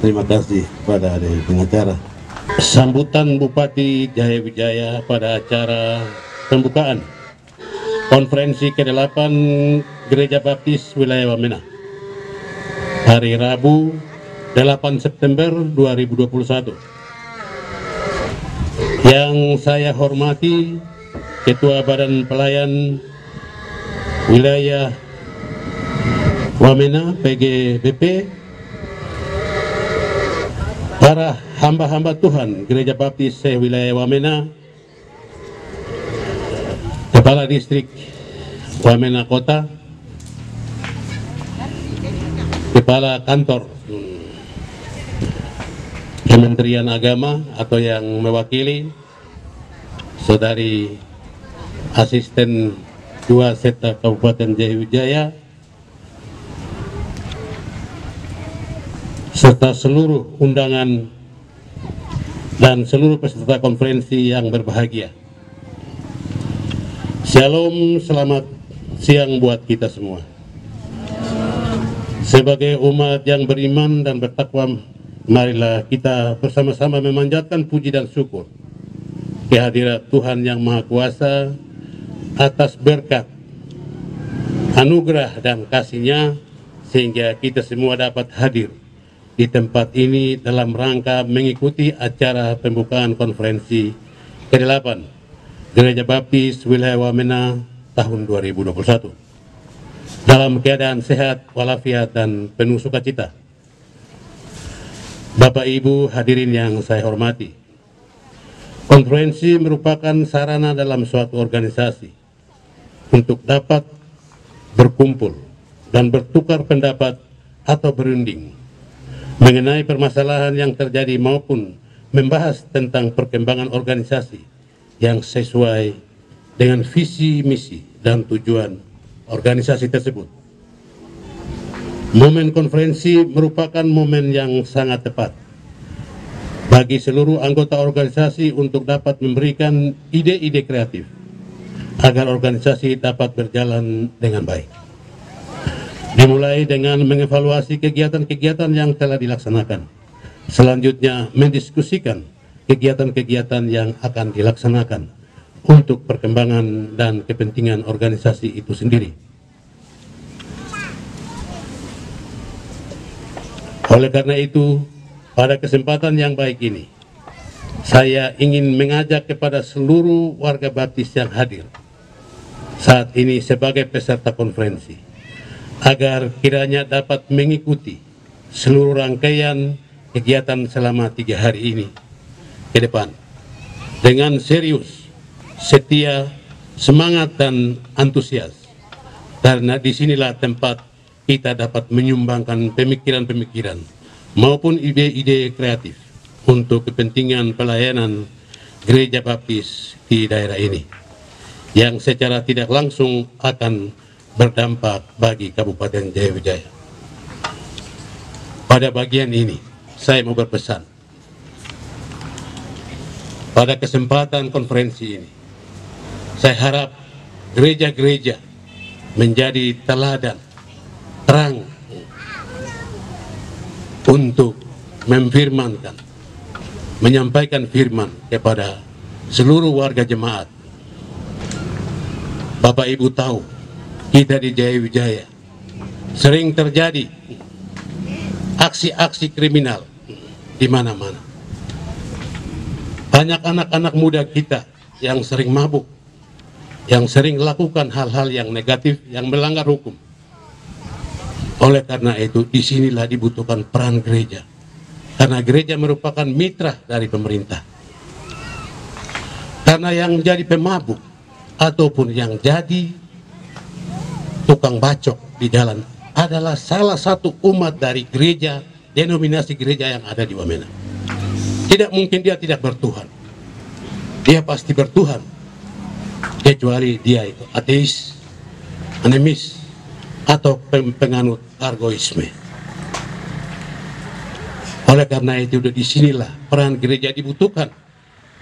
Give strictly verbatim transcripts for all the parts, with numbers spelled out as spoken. Terima kasih kepada dari pengacara. Sambutan Bupati Jayawijaya pada acara pembukaan konferensi kedelapan Gereja Baptis Wilayah Wamena hari Rabu delapan September dua ribu dua puluh satu. Yang saya hormati Ketua Badan Pelayan Wilayah Wamena P G B P, para hamba-hamba Tuhan Gereja Baptis Wilayah Wamena, Kepala Distrik Wamena Kota, Kepala Kantor Kementerian Agama atau yang mewakili, Saudari Asisten dua Seta Kabupaten Jayawijaya, serta seluruh undangan dan seluruh peserta konferensi yang berbahagia. Shalom, selamat siang buat kita semua. Sebagai umat yang beriman dan bertakwa, marilah kita bersama-sama memanjatkan puji dan syukur kehadirat Tuhan yang Maha Kuasa atas berkat, anugerah dan kasih-Nya, sehingga kita semua dapat hadir di tempat ini dalam rangka mengikuti acara pembukaan konferensi kedelapan Gereja Baptis Wilayah Wamena tahun dua ribu dua puluh satu dalam keadaan sehat walafiat dan penuh sukacita. Bapak Ibu hadirin yang saya hormati, konferensi merupakan sarana dalam suatu organisasi untuk dapat berkumpul dan bertukar pendapat atau berunding mengenai permasalahan yang terjadi maupun membahas tentang perkembangan organisasi yang sesuai dengan visi, misi, dan tujuan organisasi tersebut. Momen konferensi merupakan momen yang sangat tepat bagi seluruh anggota organisasi untuk dapat memberikan ide-ide kreatif agar organisasi dapat berjalan dengan baik. Dimulai dengan mengevaluasi kegiatan-kegiatan yang telah dilaksanakan. Selanjutnya mendiskusikan kegiatan-kegiatan yang akan dilaksanakan untuk perkembangan dan kepentingan organisasi itu sendiri. Oleh karena itu, pada kesempatan yang baik ini, saya ingin mengajak kepada seluruh warga Baptis yang hadir saat ini sebagai peserta konferensi, agar kiranya dapat mengikuti seluruh rangkaian kegiatan selama tiga hari ini ke depan dengan serius, setia, semangat, dan antusias, karena disinilah tempat kita dapat menyumbangkan pemikiran-pemikiran maupun ide-ide kreatif untuk kepentingan pelayanan Gereja Baptis di daerah ini yang secara tidak langsung akan berdampak bagi Kabupaten Jayawijaya. Pada bagian ini, saya mau berpesan. Pada kesempatan konferensi ini, saya harap gereja-gereja menjadi teladan, terang untuk memfirmankan, menyampaikan firman kepada seluruh warga jemaat. Bapak Ibu tahu, kita di Jayawijaya sering terjadi aksi-aksi kriminal di mana-mana. Banyak anak-anak muda kita yang sering mabuk, yang sering lakukan hal-hal yang negatif, yang melanggar hukum. Oleh karena itu, disinilah dibutuhkan peran gereja, karena gereja merupakan mitra dari pemerintah. Karena yang jadi pemabuk ataupun yang jadi tukang bacok di jalan adalah salah satu umat dari gereja, denominasi gereja yang ada di Wamena. Tidak mungkin dia tidak bertuhan. Dia pasti bertuhan, kecuali dia itu ateis, animis, atau penganut argoisme. Oleh karena itu, disinilah peran gereja dibutuhkan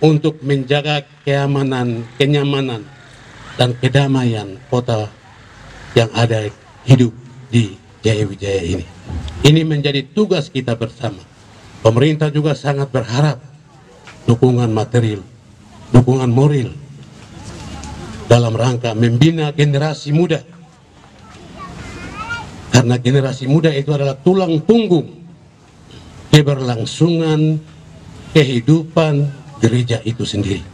untuk menjaga keamanan, kenyamanan, dan kedamaian kota yang ada hidup di Jayawijaya ini. Ini menjadi tugas kita bersama Pemerintah juga sangat berharap dukungan material, dukungan moral dalam rangka membina generasi muda, karena generasi muda itu adalah tulang punggung keberlangsungan kehidupan gereja itu sendiri.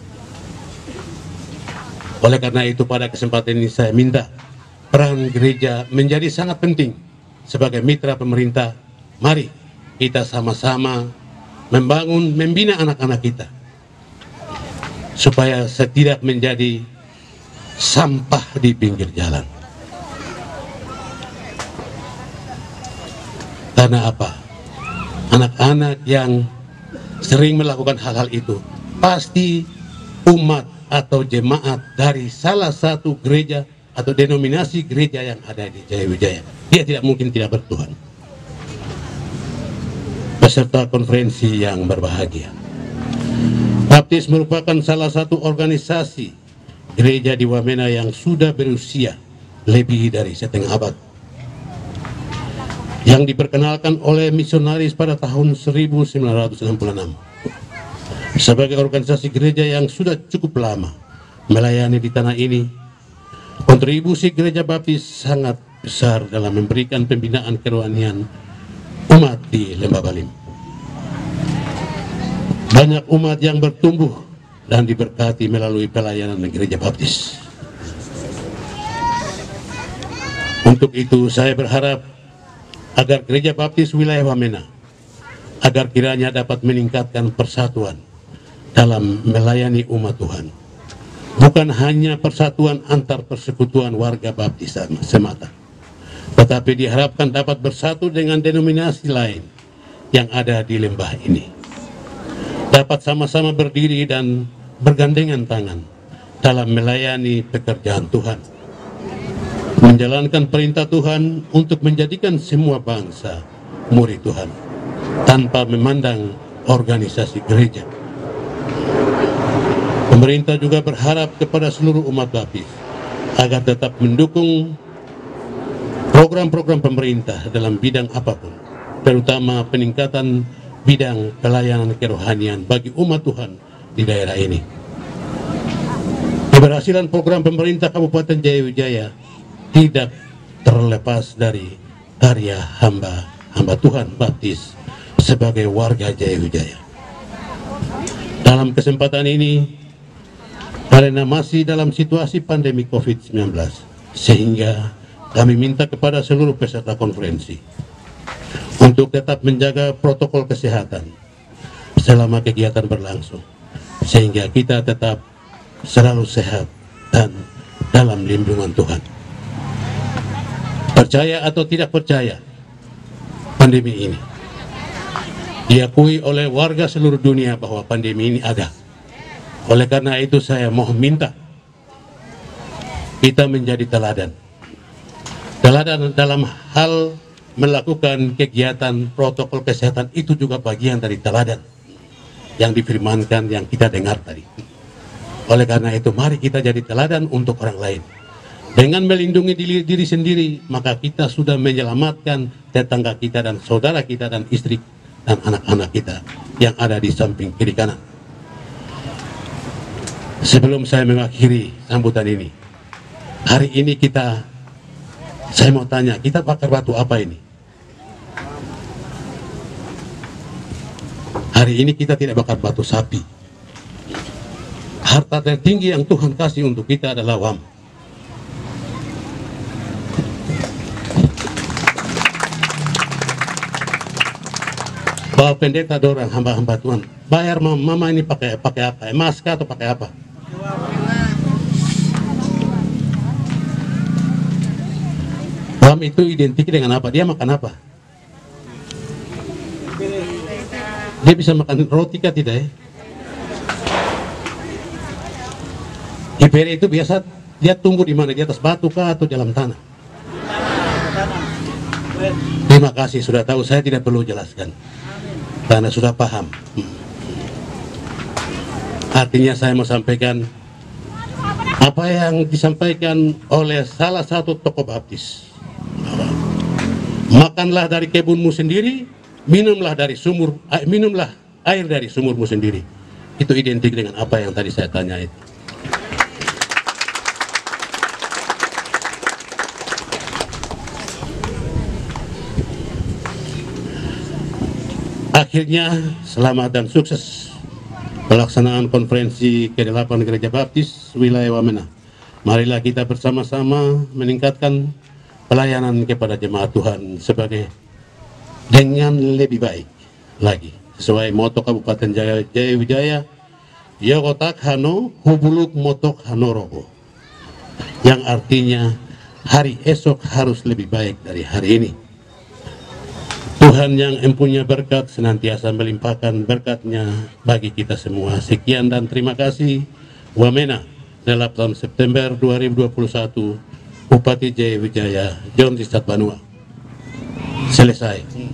Oleh karena itu, pada kesempatan ini saya minta peran gereja menjadi sangat penting sebagai mitra pemerintah. Mari kita sama-sama membangun, membina anak-anak kita supaya tidak menjadi sampah di pinggir jalan. Karena apa? Anak-anak yang sering melakukan hal-hal itu pasti umat atau jemaat dari salah satu gereja atau denominasi gereja yang ada di Jayawijaya. Dia tidak mungkin tidak bertuhan. Peserta konferensi yang berbahagia, Baptis merupakan salah satu organisasi gereja di Wamena yang sudah berusia lebih dari setengah abad, yang diperkenalkan oleh misionaris pada tahun seribu sembilan ratus enam puluh enam sebagai organisasi gereja yang sudah cukup lama melayani di tanah ini. Kontribusi gereja Baptis sangat besar dalam memberikan pembinaan kerohanian umat di Lembah Balim. Banyak umat yang bertumbuh dan diberkati melalui pelayanan gereja Baptis. Untuk itu saya berharap agar gereja Baptis wilayah Wamena agar kiranya dapat meningkatkan persatuan dalam melayani umat Tuhan. Bukan hanya persatuan antar persekutuan warga Baptis semata, tetapi diharapkan dapat bersatu dengan denominasi lain yang ada di lembah ini. Dapat sama-sama berdiri dan bergandengan tangan dalam melayani pekerjaan Tuhan, menjalankan perintah Tuhan untuk menjadikan semua bangsa murid Tuhan tanpa memandang organisasi gereja. Pemerintah juga berharap kepada seluruh umat Baptis agar tetap mendukung program-program pemerintah dalam bidang apapun, terutama peningkatan bidang pelayanan kerohanian bagi umat Tuhan di daerah ini. Keberhasilan program pemerintah Kabupaten Jayawijaya tidak terlepas dari karya hamba-hamba Tuhan Baptis sebagai warga Jayawijaya. Dalam kesempatan ini, karena masih dalam situasi pandemi COVID sembilan belas, sehingga kami minta kepada seluruh peserta konferensi untuk tetap menjaga protokol kesehatan selama kegiatan berlangsung, sehingga kita tetap selalu sehat dan dalam lindungan Tuhan. Percaya atau tidak percaya, pandemi ini diakui oleh warga seluruh dunia bahwa pandemi ini ada. Oleh karena itu saya mohon minta kita menjadi teladan. Teladan dalam hal melakukan kegiatan protokol kesehatan itu juga bagian dari teladan yang difirmankan, yang kita dengar tadi. Oleh karena itu, mari kita jadi teladan untuk orang lain. Dengan melindungi diri, diri sendiri, maka kita sudah menyelamatkan tetangga kita dan saudara kita dan istri dan anak-anak kita yang ada di samping kiri kanan. Sebelum saya mengakhiri sambutan ini, hari ini kita, saya mau tanya, kita bakar batu apa ini? Hari ini kita tidak bakar batu sapi. Harta tertinggi yang Tuhan kasih untuk kita adalah W A M. Bapak pendeta dorang hamba-hamba Tuhan, bayar mama, mama ini pakai pakai apa? Maska atau pakai apa? W A M itu identik dengan apa? Dia makan apa? Dia bisa makan roti kah tidak ya? I P R itu biasa dia tumbuh di mana? Di atas batu kah atau dalam tanah? Terima kasih sudah tahu, saya tidak perlu jelaskan karena sudah paham. Artinya saya mau sampaikan apa yang disampaikan oleh salah satu tokoh Baptis. Makanlah dari kebunmu sendiri minumlah dari sumur, minumlah air dari sumurmu sendiri. Itu identik dengan apa yang tadi saya tanya itu. Akhirnya selamat dan sukses pelaksanaan konferensi kedelapan Gereja Baptis wilayah Wamena. Marilah kita bersama-sama meningkatkan pelayanan kepada jemaat Tuhan sebagai dengan lebih baik lagi sesuai moto Kabupaten Jayawijaya, Yokotak Hano Hubuluk Motok Hanorogo, yang artinya hari esok harus lebih baik dari hari ini. Tuhan yang empunya berkat senantiasa melimpahkan berkatnya bagi kita semua. Sekian dan terima kasih. Wamena, delapan September dua ribu dua puluh satu, Bupati Jayawijaya, John Tistat Banua. Selesai.